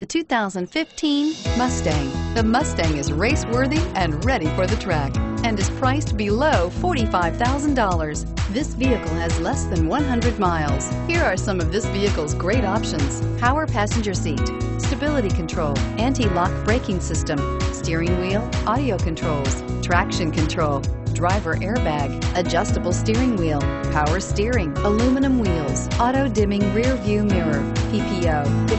The 2015 Mustang. The Mustang is race-worthy and ready for the track and is priced below $45,000. This vehicle has less than 100 miles. Here are some of this vehicle's great options: power passenger seat, stability control, anti-lock braking system, steering wheel audio controls, traction control, driver airbag, adjustable steering wheel, power steering, aluminum wheels, auto-dimming rear view mirror, PPO. If